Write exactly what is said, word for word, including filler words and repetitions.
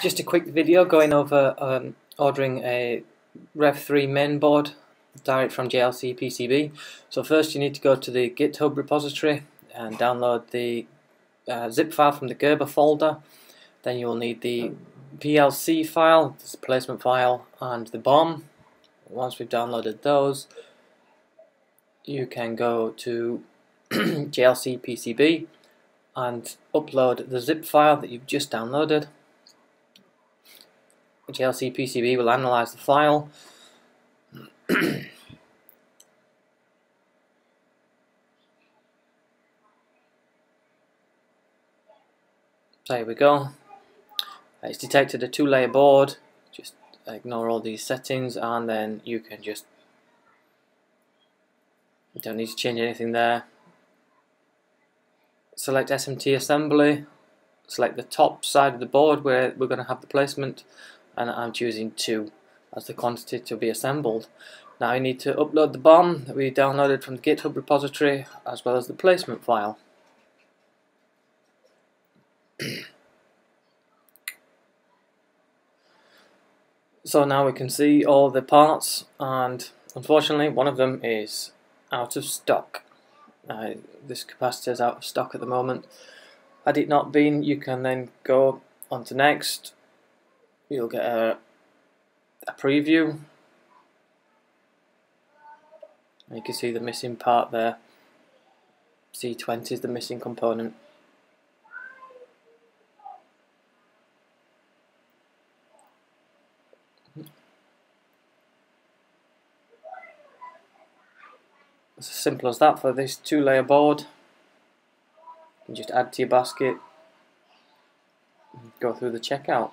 just a quick video going over um, ordering a Rev three mainboard direct from J L C P C B. So first you need to go to the GitHub repository and download the uh, zip file from the Gerber folder. Then you will need the P L C file, the placement file, and the B O M. Once we've downloaded those, you can go to J L C P C B and upload the zip file that you've just downloaded. J L C P C B will analyze the file. There we go. It's detected a two-layer board. Just ignore all these settings, and then you can just, you don't need to change anything there. Select S M T assembly, select the top side of the board where we're going to have the placement, and I'm choosing two as the quantity to be assembled. Now you need to upload the B O M that we downloaded from the GitHub repository, as well as the placement file. So now we can see all the parts, and unfortunately one of them is out of stock. Uh, this capacitor is out of stock at the moment. Had it not been, you can then go on to next. You'll get a, a preview, and you can see the missing part there. C twenty is the missing component. It's as simple as that for this two layer board. You just add to your basket and go through the checkout.